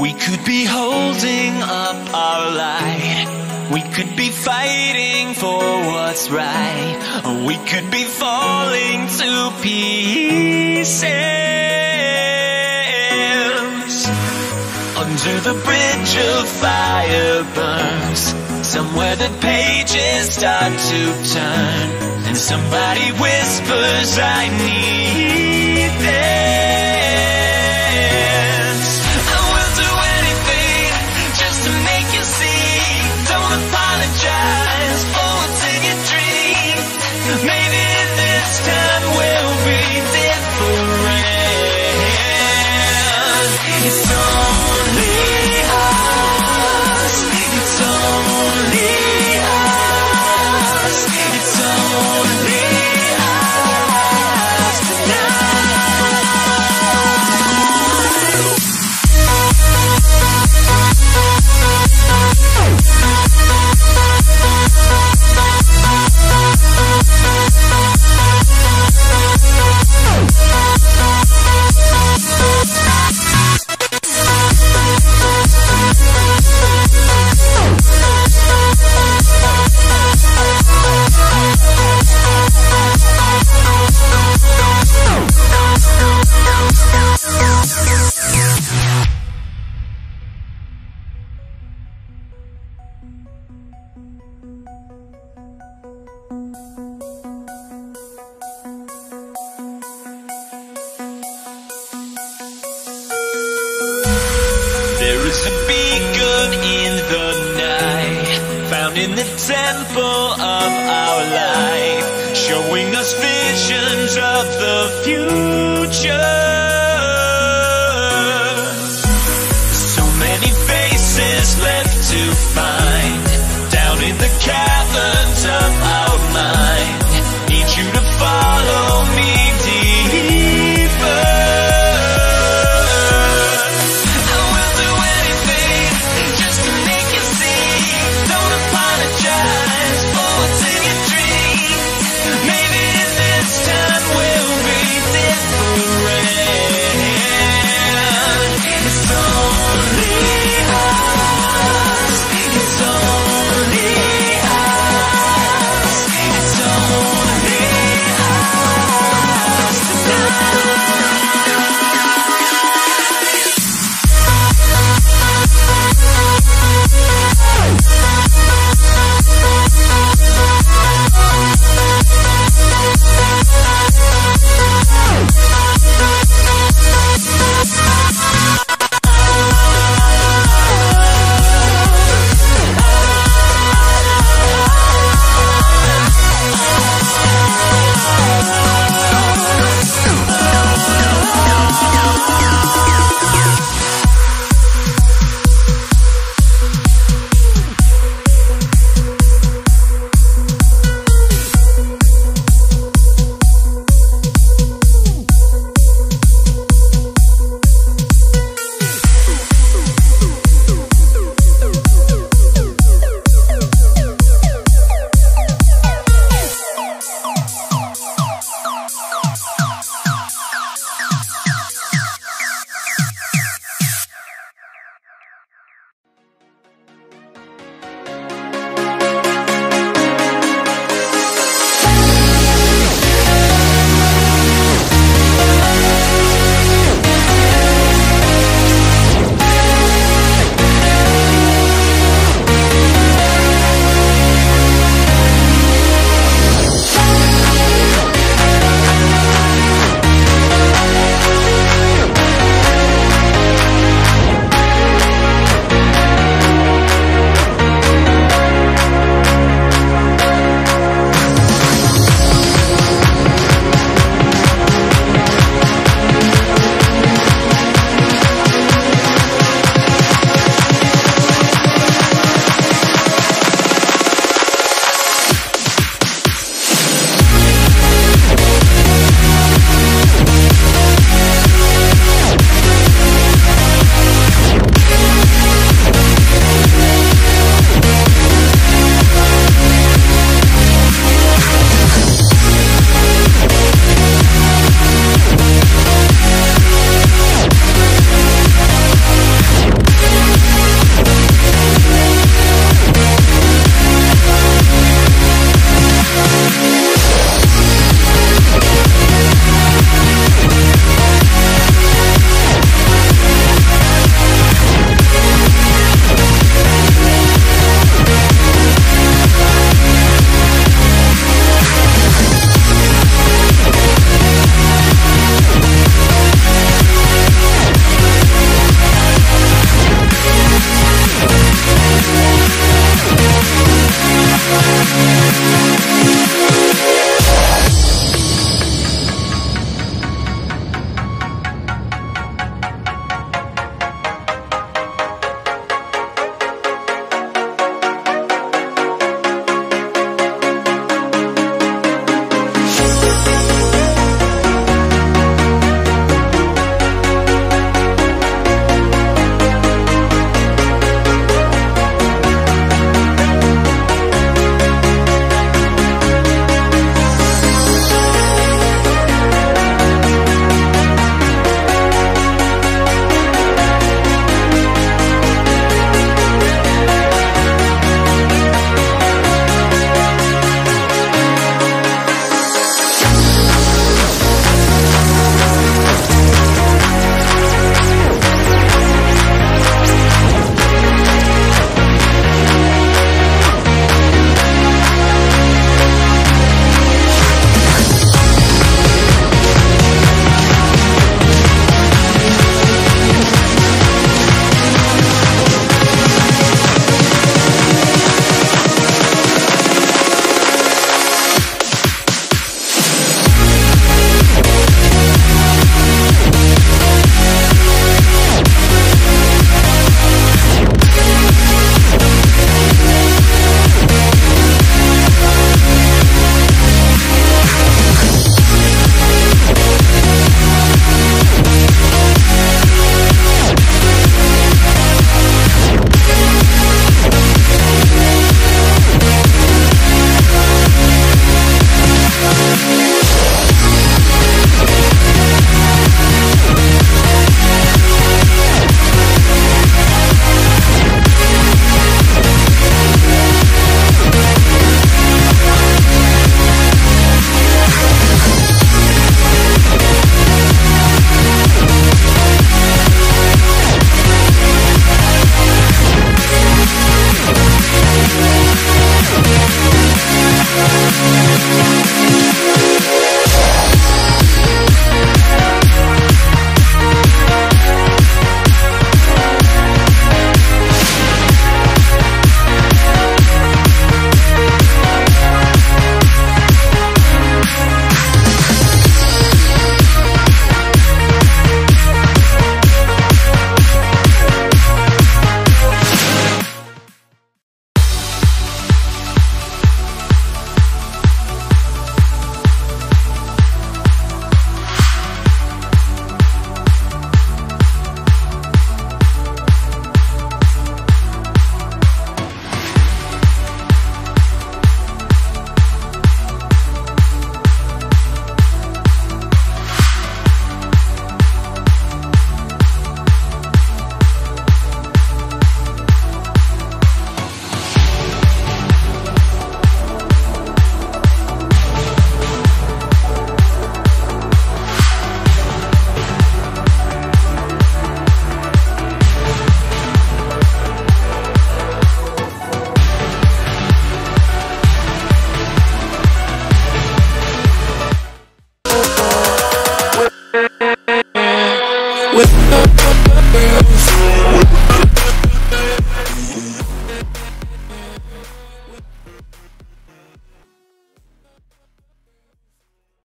We could be holding up our light. We could be fighting for what's right. Or we could be falling to pieces. Under the bridge of fire burns. Somewhere the pages start to turn, and somebody whispers, I need this. I will do anything just to make you see. Don't apologize for what's in your dream. Maybe this time will be different. It's only us. It's only in the temple of our life, showing us visions of the future.